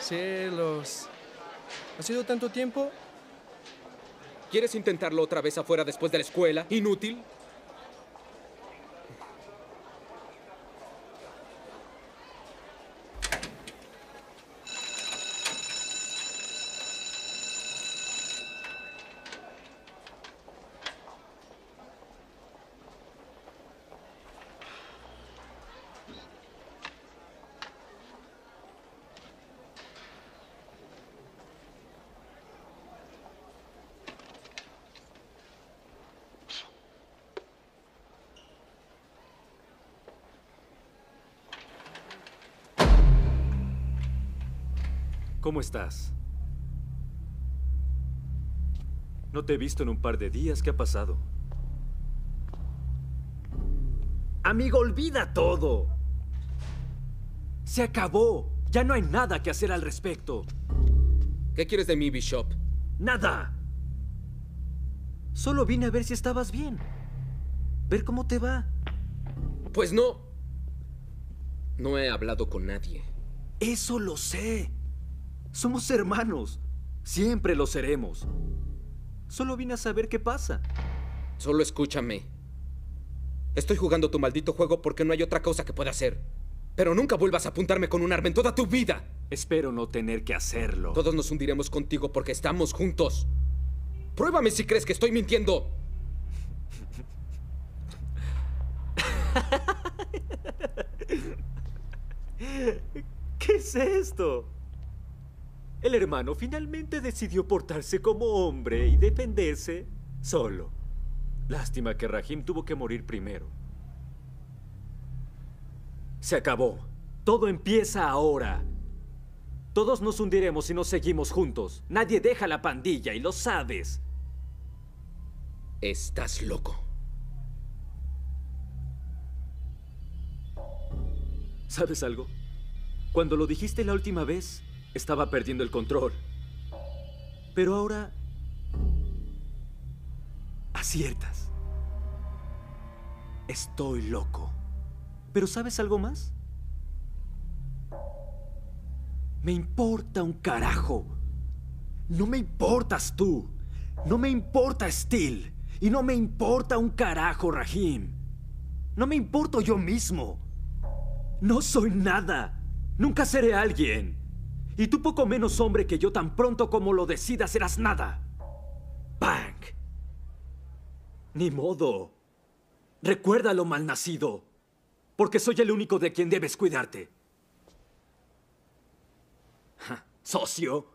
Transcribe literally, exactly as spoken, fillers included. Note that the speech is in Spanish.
Cielos. ¿Ha sido tanto tiempo? ¿Quieres intentarlo otra vez afuera después de la escuela? ¿Inútil? ¿Cómo estás? No te he visto en un par de días. ¿Qué ha pasado? Amigo, olvida todo. Se acabó. Ya no hay nada que hacer al respecto. ¿Qué quieres de mí, Bishop? Nada. Solo vine a ver si estabas bien. Ver cómo te va. Pues no. No he hablado con nadie. Eso lo sé. Somos hermanos. Siempre lo seremos. Solo vine a saber qué pasa. Solo escúchame. Estoy jugando tu maldito juego porque no hay otra cosa que pueda hacer. Pero nunca vuelvas a apuntarme con un arma en toda tu vida. Espero no tener que hacerlo. Todos nos hundiremos contigo porque estamos juntos. Pruébame si crees que estoy mintiendo. ¿Qué es esto? El hermano finalmente decidió portarse como hombre y defenderse solo. Lástima que Rahim tuvo que morir primero. Se acabó. Todo empieza ahora. Todos nos hundiremos si no seguimos juntos. Nadie deja la pandilla y lo sabes. Estás loco. ¿Sabes algo? Cuando lo dijiste la última vez... estaba perdiendo el control. Pero ahora... aciertas. Estoy loco. ¿Pero sabes algo más? Me importa un carajo. No me importas tú. No me importa Steel. Y no me importa un carajo, Rahim. No me importo yo mismo. No soy nada. Nunca seré alguien. Y tú poco menos hombre que yo, tan pronto como lo decidas serás nada. ¡Bang! Ni modo. Recuérdalo, malnacido. Porque soy el único de quien debes cuidarte. Ja, socio.